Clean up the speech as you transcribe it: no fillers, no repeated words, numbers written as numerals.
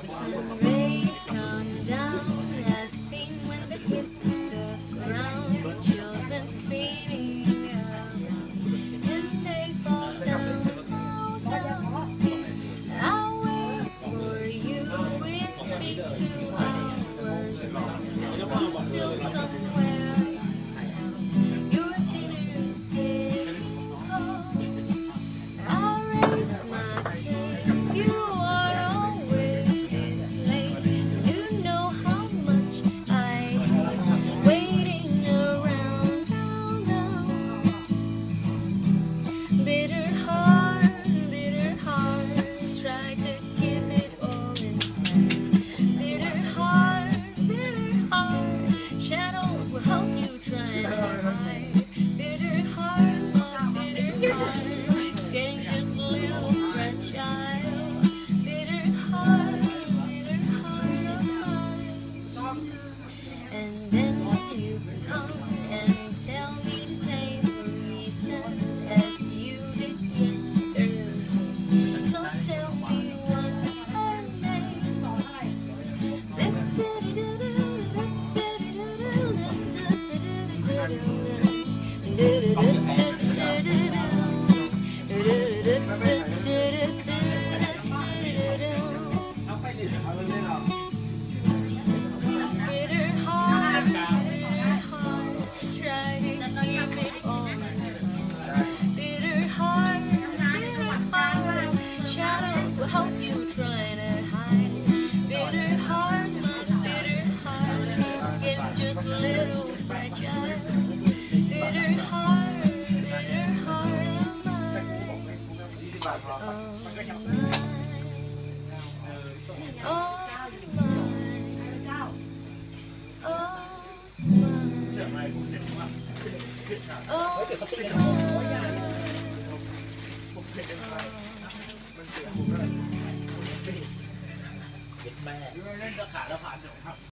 Sun rays come down as seen when they hit the ground. Children speeding around, and they fall down, fall down. I'll wait for you, it's been 2 hours now. I'm still somewhere in town. Your dinner's getting cold. I'll raise my kids, you are always this late. You know how much I hate waiting around. No. Bitter heart, try to give it all inside. Bitter heart, shadows will help you try and hide. Bitter heart, it's getting just a little fragile. Bitter heart, and then you come and tell me the same reason as you did yesterday. So tell me what's her name? Bitter heart, bitter heart, try to keep it all inside. Bitter heart, shadows will help you try to hide. Bitter heart, it's getting just a little fragile. Bitter heart, oh my.